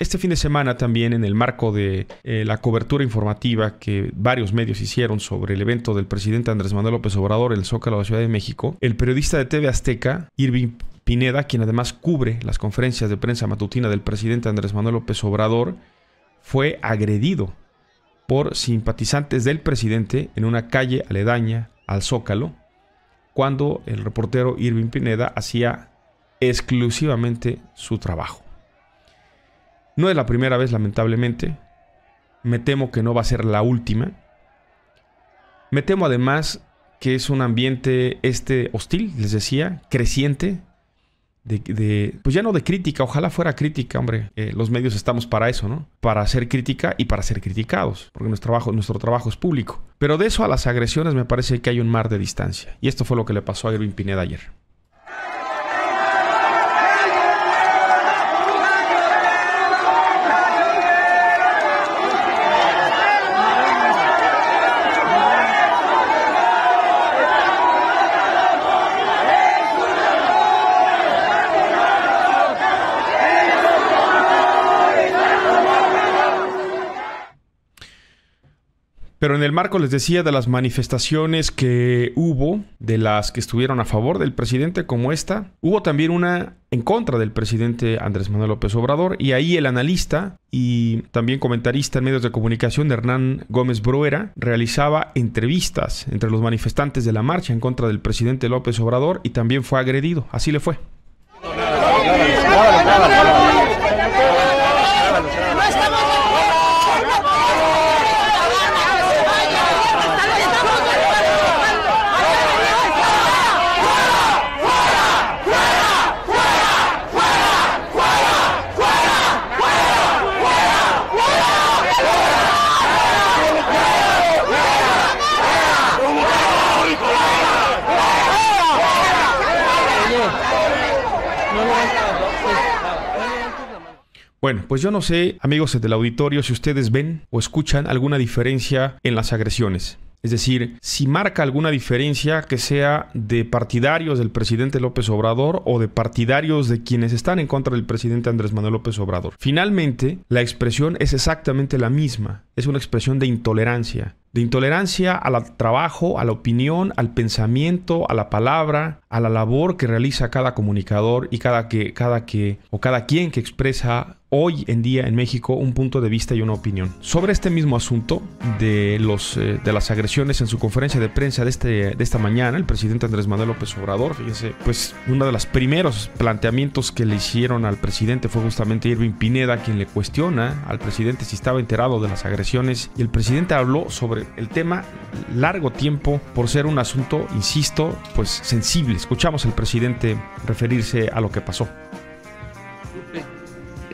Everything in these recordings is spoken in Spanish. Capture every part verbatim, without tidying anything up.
Este fin de semana también, en el marco de eh, la cobertura informativa que varios medios hicieron sobre el evento del presidente Andrés Manuel López Obrador en el Zócalo de la Ciudad de México, el periodista de T V Azteca, Irving Pineda, quien además cubre las conferencias de prensa matutina del presidente Andrés Manuel López Obrador, fue agredido por simpatizantes del presidente en una calle aledaña al Zócalo, cuando el reportero Irving Pineda hacía exclusivamente su trabajo. No es la primera vez, lamentablemente. Me temo que no va a ser la última. Me temo además que es un ambiente este hostil, les decía, creciente, de, de, pues ya no de crítica, ojalá fuera crítica, hombre. Eh, los medios estamos para eso, ¿no? Para hacer crítica y para ser criticados, porque nuestro trabajo, nuestro trabajo es público. Pero de eso a las agresiones me parece que hay un mar de distancia. Y esto fue lo que le pasó a Irving Pineda ayer. Pero en el marco, les decía, de las manifestaciones que hubo, de las que estuvieron a favor del presidente como esta, hubo también una en contra del presidente Andrés Manuel López Obrador, y ahí el analista y también comentarista en medios de comunicación, Hernán Gómez Bruera, realizaba entrevistas entre los manifestantes de la marcha en contra del presidente López Obrador y también fue agredido. Así le fue. Bueno, pues yo no sé, amigos del auditorio, si ustedes ven o escuchan alguna diferencia en las agresiones. Es decir, si marca alguna diferencia que sea de partidarios del presidente López Obrador o de partidarios de quienes están en contra del presidente Andrés Manuel López Obrador. Finalmente, la expresión es exactamente la misma. Es una expresión de intolerancia. De intolerancia al trabajo, a la opinión, al pensamiento, a la palabra, a la labor que realiza cada comunicador y cada que, cada que o cada quien que expresa hoy en día en México un punto de vista y una opinión. Sobre este mismo asunto de, los, eh, de las agresiones, en su conferencia de prensa de, este, de esta mañana, el presidente Andrés Manuel López Obrador, fíjense, pues uno de los primeros planteamientos que le hicieron al presidente fue justamente Irving Pineda, quien le cuestiona al presidente si estaba enterado de las agresiones, y el presidente habló sobre el tema largo tiempo por ser un asunto, insisto, pues sensible. Escuchamos al presidente referirse a lo que pasó.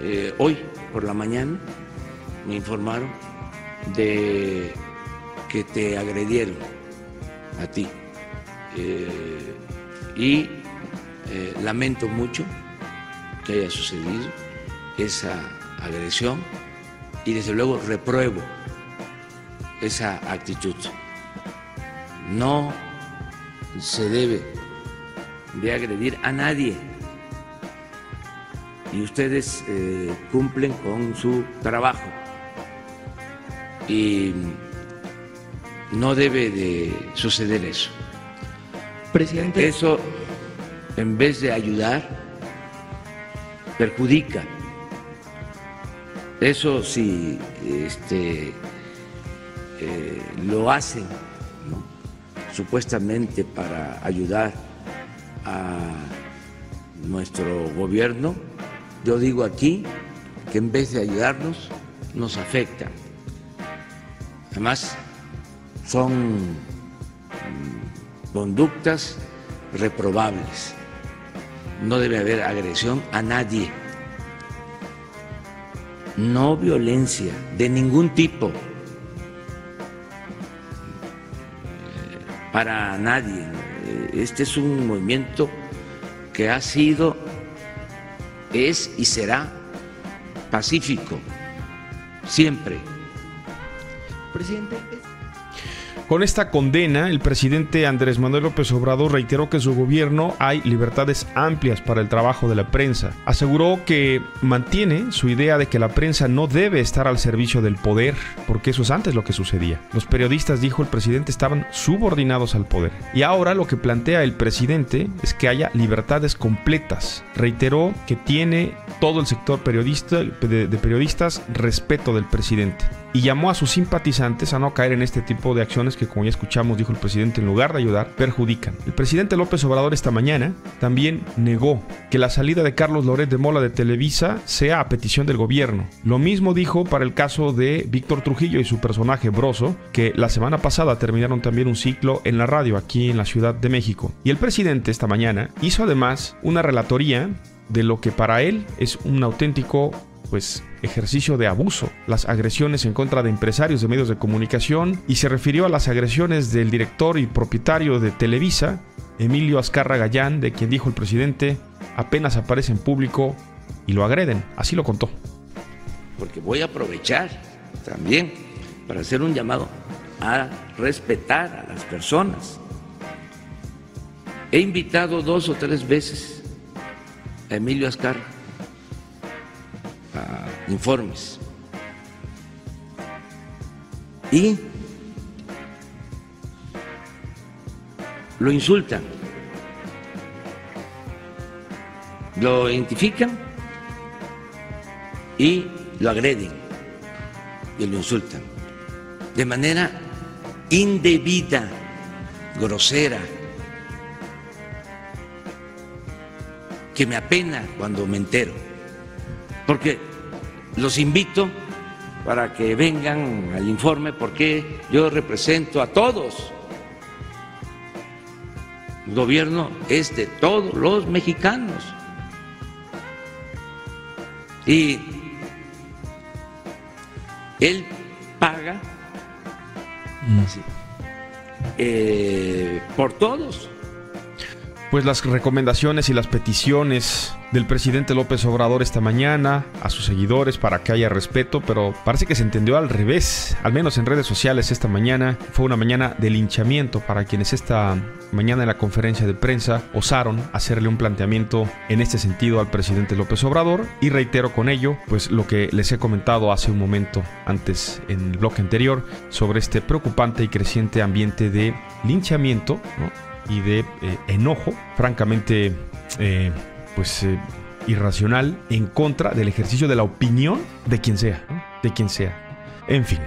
Eh, hoy por la mañana me informaron de que te agredieron a ti eh, y eh, lamento mucho que haya sucedido esa agresión y desde luego repruebo esa actitud. No se debe de agredir a nadie y ustedes eh, cumplen con su trabajo y no debe de suceder eso. Presidente. Eso, en vez de ayudar, perjudica. Eso sí, este... Eh, lo hacen, ¿no?, supuestamente para ayudar a nuestro gobierno. Yo digo aquí que en vez de ayudarnos, nos afectan. Además, son conductas reprobables. No debe haber agresión a nadie. No violencia de ningún tipo. Para nadie. Este es un movimiento que ha sido, es y será pacífico, siempre. Presidente. Con esta condena, el presidente Andrés Manuel López Obrador reiteró que en su gobierno hay libertades amplias para el trabajo de la prensa. Aseguró que mantiene su idea de que la prensa no debe estar al servicio del poder, porque eso es antes lo que sucedía. Los periodistas, dijo el presidente, estaban subordinados al poder. Y ahora lo que plantea el presidente es que haya libertades completas. Reiteró que tiene todo el sector periodista, de, de periodistas respeto del presidente. Y llamó a sus simpatizantes a no caer en este tipo de acciones que, como ya escuchamos, dijo el presidente, en lugar de ayudar, perjudican. El presidente López Obrador esta mañana también negó que la salida de Carlos Loret de Mola de Televisa sea a petición del gobierno. Lo mismo dijo para el caso de Víctor Trujillo y su personaje Brozo, que la semana pasada terminaron también un ciclo en la radio aquí en la Ciudad de México. Y el presidente esta mañana hizo además una relatoría de lo que para él es un auténtico, pues, ejercicio de abuso, las agresiones en contra de empresarios de medios de comunicación, y se refirió a las agresiones del director y propietario de Televisa, Emilio Azcárraga Jean, de quien dijo el presidente, apenas aparece en público y lo agreden. Así lo contó. Porque voy a aprovechar también para hacer un llamado a respetar a las personas. He invitado dos o tres veces a Emilio Azcárraga a informes, y lo insultan, lo identifican y lo agreden y lo insultan de manera indebida, grosera, que me apena cuando me entero, porque los invito para que vengan al informe, porque yo represento a todos. El gobierno es de todos los mexicanos. Y él paga así, eh, por todos. Pues las recomendaciones y las peticiones del presidente López Obrador esta mañana a sus seguidores para que haya respeto, pero parece que se entendió al revés, al menos en redes sociales esta mañana. Fue una mañana de linchamiento para quienes esta mañana en la conferencia de prensa osaron hacerle un planteamiento en este sentido al presidente López Obrador, y reitero con ello pues lo que les he comentado hace un momento antes en el bloque anterior sobre este preocupante y creciente ambiente de linchamiento, ¿no?, y de eh, enojo, francamente, eh, pues eh, irracional, en contra del ejercicio de la opinión de quien sea, de quien sea. En fin.